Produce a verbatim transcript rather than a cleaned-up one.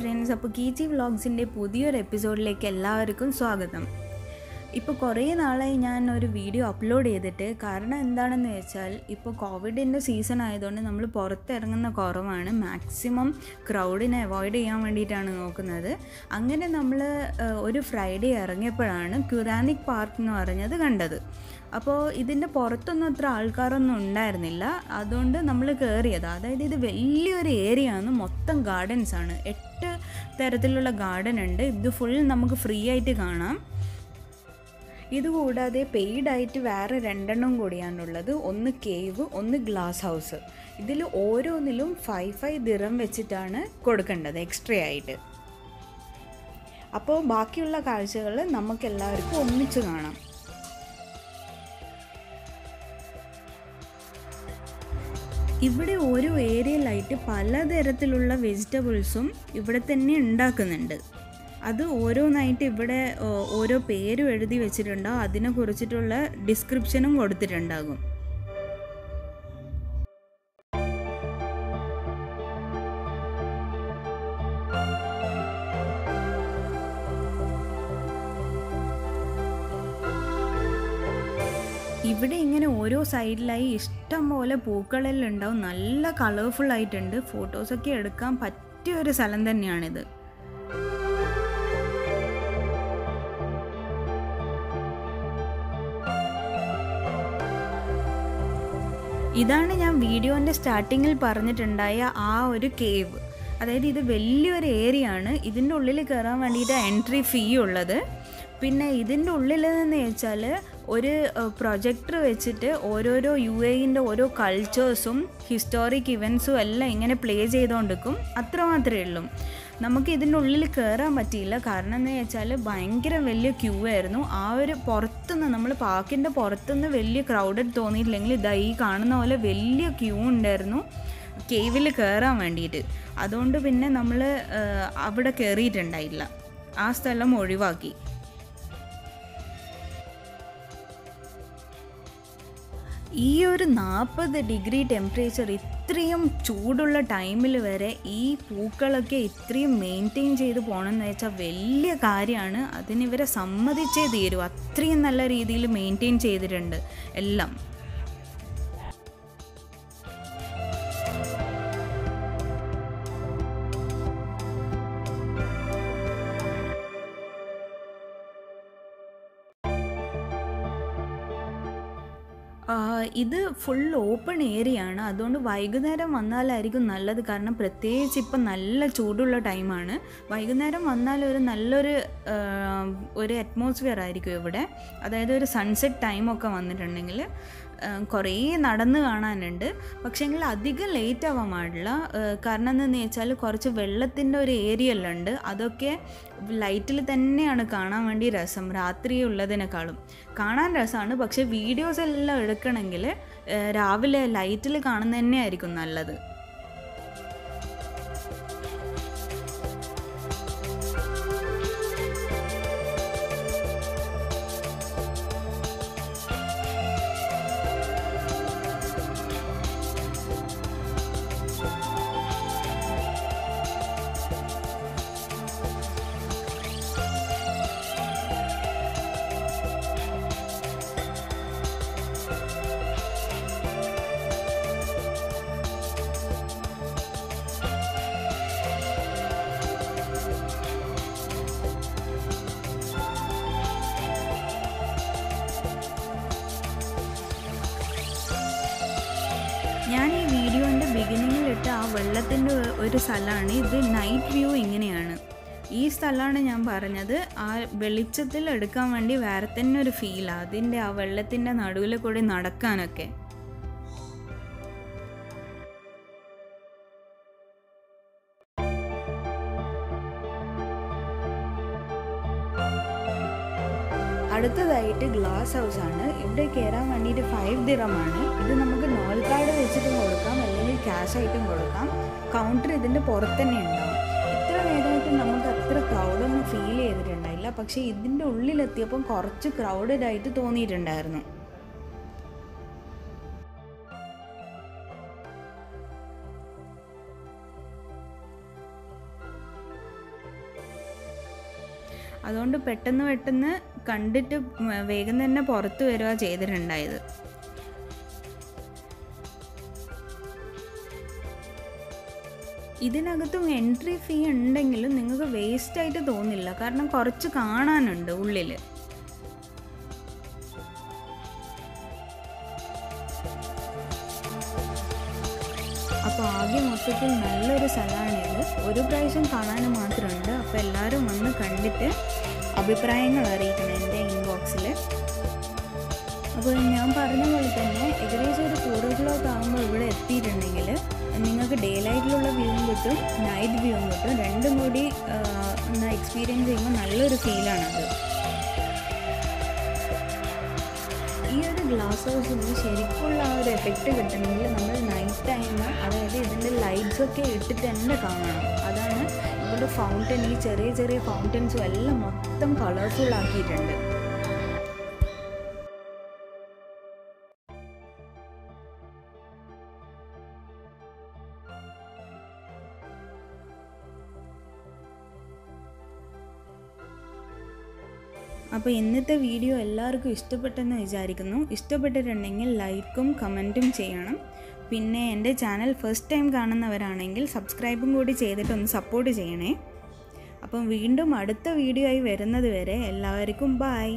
Friends, അപ്പോൾ കീച്ചി വ്ളോഗ്സിൻ്റെ പുതിയൊരു എപ്പിസോഡിലേക്ക് എല്ലാവർക്കും സ്വാഗതം. ഇപ്പോൾ കുറേ നാളായി ഞാൻ ഒരു വീഡിയോ അപ്ലോഡ് ചെയ്തിട്ട്, കാരണം എന്താണെന്ന് വെച്ചാൽ ഇപ്പോൾ കോവിഡിൻ്റെ സീസൺ ആയതുകൊണ്ട് നമ്മൾ പുറത്തിറങ്ങുന്ന കുറവാണ്. മാക്സിമം ക്രൗഡിനെ അവോയ്ഡ് ചെയ്യാൻ വേണ്ടിയിട്ടാണ് നോക്കുന്നത്. അങ്ങനെ നമ്മൾ ഒരു ഫ്രൈഡേ ഇറങ്ങിയപ്പോഴാണ് ക്യുറാനിക് പാർക്ക് എന്ന് പറഞ്ഞത് കണ്ടത്. അപ്പോൾ ഇതിൻ്റെ പുറത്തൊന്നും അത്ര ആൾക്കാരൊന്നും ഉണ്ടായിരുന്നില്ല, അതുകൊണ്ട് നമ്മൾ കയറിയത്. അതായത് ഇത് വലിയൊരു ഏരിയ ആണ്, മൊത്തം ഗാർഡൻസാണ്. എട്ട് തരത്തിലുള്ള ഗാർഡൻ ഉണ്ട്. ഇത് ഫുൾ നമുക്ക് ഫ്രീ ആയിട്ട് കാണാം. ഇതുകൂടാതെ പെയ്ഡായിട്ട് വേറെ രണ്ടെണ്ണം കൂടിയാണുള്ളത്. ഒന്ന് കേവ്, ഒന്ന് ഗ്ലാസ് ഹൗസ്. ഇതിൽ ഓരോന്നിലും ഫൈവ് ഫൈവ് ദിറം വെച്ചിട്ടാണ് കൊടുക്കേണ്ടത് എക്സ്ട്രാ ആയിട്ട്. അപ്പോൾ ബാക്കിയുള്ള കാഴ്ചകൾ നമുക്കെല്ലാവർക്കും ഒന്നിച്ച് കാണാം. ഇവിടെ ഓരോ ഏരിയയിലായിട്ട് പലതരത്തിലുള്ള വെജിറ്റബിൾസും ഇവിടെ തന്നെ ഉണ്ടാക്കുന്നുണ്ട്. അത് ഓരോന്നായിട്ട് ഇവിടെ ഓരോ പേരും എഴുതി വെച്ചിട്ടുണ്ടാവും, അതിനെ കുറിച്ചിട്ടുള്ള ഡിസ്ക്രിപ്ഷനും കൊടുത്തിട്ടുണ്ടാകും. ഇവിടെ ഇങ്ങനെ ഓരോ സൈഡിലായി ഇഷ്ടംപോലെ പൂക്കളെല്ലാം ഉണ്ടാവും. നല്ല കളർഫുൾ ആയിട്ടുണ്ട്. ഫോട്ടോസൊക്കെ എടുക്കാൻ പറ്റിയ ഒരു സ്ഥലം തന്നെയാണിത്. ഇതാണ് ഞാൻ വീഡിയോൻ്റെ സ്റ്റാർട്ടിങ്ങിൽ പറഞ്ഞിട്ടുണ്ടായ ആ ഒരു കേവ്. അതായത് ഇത് വലിയൊരു ഏരിയ ആണ്. ഇതിൻ്റെ ഉള്ളിൽ കയറാൻ വേണ്ടിയിട്ട് എൻട്രി ഫീ ഉള്ളത്. പിന്നെ ഇതിൻ്റെ ഉള്ളിൽ എന്ന് വെച്ചാൽ ഒരു പ്രൊജക്ടർ വെച്ചിട്ട് ഓരോരോ യു എയിൻ്റെ ഓരോ കൾച്ചേഴ്സും ഹിസ്റ്റോറിക് ഇവൻസും എല്ലാം ഇങ്ങനെ പ്ലേ ചെയ്തുകൊണ്ടിരിക്കും. അത്രമാത്രമേ ഉള്ളൂ. നമുക്ക് ഇതിൻ്റെ ഉള്ളിൽ കയറാൻ പറ്റിയില്ല, കാരണം എന്ന് വെച്ചാൽ ഭയങ്കര വലിയ ക്യൂ ആയിരുന്നു. ആ ഒരു പുറത്തുനിന്ന്, നമ്മൾ പാർക്കിൻ്റെ പുറത്തുനിന്ന് വലിയ ക്രൗഡഡ് തോന്നിയിട്ടില്ലെങ്കിൽ ഇതാ ഈ കാണുന്ന പോലെ വലിയ ക്യൂ ഉണ്ടായിരുന്നു കേവിൽ കയറാൻ വേണ്ടിയിട്ട്. അതുകൊണ്ട് പിന്നെ നമ്മൾ അവിടെ കയറിയിട്ടുണ്ടായില്ല, ആ സ്ഥലം ഒഴിവാക്കി. ഈ ഒരു നാൽപ്പത് ഡിഗ്രി ടെമ്പറേച്ചർ, ഇത്രയും ചൂടുള്ള ടൈമിൽ വരെ ഈ പൂക്കളൊക്കെ ഇത്രയും മെയിൻറ്റെയിൻ ചെയ്ത് പോകണമെന്ന് വെച്ചാൽ വലിയ കാര്യമാണ്. അതിനിവരെ സമ്മതിച്ചേ തീരും. അത്രയും നല്ല രീതിയിൽ മെയിൻറ്റെയിൻ ചെയ്തിട്ടുണ്ട് എല്ലാം. ഇത് ഫുൾ ഓപ്പൺ ഏരിയ ആണ്. അതുകൊണ്ട് വൈകുന്നേരം വന്നാലായിരിക്കും നല്ലത്, കാരണം പ്രത്യേകിച്ച് ഇപ്പം നല്ല ചൂടുള്ള ടൈമാണ്. വൈകുന്നേരം വന്നാൽ ഒരു നല്ലൊരു ഒരു അറ്റ്മോസ്ഫിയർ ആയിരിക്കും ഇവിടെ. അതായത് ഒരു സൺസെറ്റ് ടൈമൊക്കെ വന്നിട്ടുണ്ടെങ്കിൽ കുറേ നടന്ന് കാണാനുണ്ട്. പക്ഷേങ്കിൽ അധികം ലേറ്റ് ആവാൻ പാടില്ല, കാരണം എന്താണെന്ന് വെച്ചാൽ കുറച്ച് വെള്ളത്തിൻ്റെ ഒരു ഏരിയയിലുണ്ട്. അതൊക്കെ ലൈറ്റിൽ തന്നെയാണ് കാണാൻ വേണ്ടി രസം, രാത്രി ഉള്ളതിനേക്കാളും കാണാൻ രസമാണ്. പക്ഷേ വീഡിയോസ് എല്ലാം എടുക്കണമെങ്കിൽ രാവിലെ ലൈറ്റിൽ കാണുന്നത് തന്നെയായിരിക്കും നല്ലത്. ഞാൻ ഈ വീഡിയോൻ്റെ ബിഗിനിങ്ങിലിട്ട ആ വെള്ളത്തിൻ്റെ ഒരു സ്ഥലമാണ് ഇത്. നൈറ്റ് വ്യൂ ഇങ്ങനെയാണ്. ഈ സ്ഥലമാണ് ഞാൻ പറഞ്ഞത്, ആ വെളിച്ചത്തിൽ എടുക്കാൻ വേണ്ടി വേറെ തന്നെ ഒരു ഫീലാണ്. അതിൻ്റെ ആ വെള്ളത്തിൻ്റെ നടുവിൽ കൂടി നടക്കാനൊക്കെ അടുത്തതായിട്ട് ഗ്ലാസ് ഹൗസ് ആണ്. ഇവിടെ കയറാൻ വേണ്ടിയിട്ട് ഫൈവ് ദിറമാണ്. ഇത് നമുക്ക് നോൾ കാർഡ് വെച്ചിട്ടും കൊടുക്കാം, അല്ലെങ്കിൽ ക്യാഷ് ആയിട്ടും കൊടുക്കാം. കൗണ്ടർ ഇതിൻ്റെ പുറത്ത് തന്നെ ഉണ്ടാവും. ഇത്ര നേരമായിട്ട് നമുക്ക് അത്ര ക്രൗഡൊന്നും ഫീൽ ചെയ്തിട്ടുണ്ടായില്ല, പക്ഷേ ഇതിൻ്റെ ഉള്ളിലെത്തിയപ്പം കുറച്ച് ക്രൗഡഡ് ആയിട്ട് തോന്നിയിട്ടുണ്ടായിരുന്നു. അതുകൊണ്ട് പെട്ടെന്ന് പെട്ടെന്ന് കണ്ടിട്ട് വേഗം തന്നെ പുറത്തു വരിക ചെയ്തിട്ടുണ്ടായത്. ഇതിനകത്തും എൻട്രി ഫീ ഉണ്ടെങ്കിലും നിങ്ങൾക്ക് വേസ്റ്റ് ആയിട്ട് തോന്നില്ല, കാരണം കുറച്ച് കാണാനുണ്ട് ഉള്ളിൽ. അപ്പോൾ ആകെ മൊത്തത്തിൽ നല്ലൊരു സ്ഥലമാണിത്. ഒരു പ്രാവശ്യം കാണാൻ മാത്രമുണ്ട്. അപ്പോൾ എല്ലാവരും വന്ന് കണ്ടിട്ട് അഭിപ്രായങ്ങൾ അറിയിക്കണം എൻ്റെ ഇൻബോക്സിൽ. അപ്പോൾ ഞാൻ പറഞ്ഞ പോലെ തന്നെ ഏകദേശം ഒരു ഫോർ ഓ ക്ലോക്ക് ആകുമ്പോൾ ഇവിടെ എത്തിയിട്ടുണ്ടെങ്കിൽ നിങ്ങൾക്ക് ഡേ ലൈറ്റിലുള്ള വ്യൂവും കിട്ടും, നൈറ്റ് വ്യൂവും കിട്ടും. രണ്ടും കൂടി ഒന്ന് എക്സ്പീരിയൻസ് ചെയ്യുമ്പോൾ നല്ലൊരു ഫീലാണത്. ഈ ഒരു ഗ്ലാസ് ഹൗസിന് ശരിക്കുള്ള ആ ഒരു എഫക്റ്റ് കിട്ടണമെങ്കിൽ നമ്മൾ നൈറ്റ് ടൈം, അതായത് ഇതിൻ്റെ ലൈറ്റ്സൊക്കെ ഇട്ടിട്ട് തന്നെ കാണണം. അതാണ് ഇവരുടെ ഫൗണ്ടൻ, ഈ ചെറിയ ചെറിയ ഫൗണ്ടൻസും എല്ലാം മൊത്തം കളർഫുൾ ആക്കിയിട്ടുണ്ട്. അപ്പോൾ ഇന്നത്തെ വീഡിയോ എല്ലാവർക്കും ഇഷ്ടപ്പെട്ടെന്ന് വിചാരിക്കുന്നു. ഇഷ്ടപ്പെട്ടിട്ടുണ്ടെങ്കിൽ ലൈക്കും കമൻറ്റും ചെയ്യണം. പിന്നെ എൻ്റെ ചാനൽ ഫസ്റ്റ് ടൈം കാണുന്നവരാണെങ്കിൽ സബ്സ്ക്രൈബും കൂടി ചെയ്തിട്ടൊന്ന് സപ്പോർട്ട് ചെയ്യണേ. അപ്പം വീണ്ടും അടുത്ത വീഡിയോ ആയി വരുന്നത് വരെ എല്ലാവർക്കും ബൈ.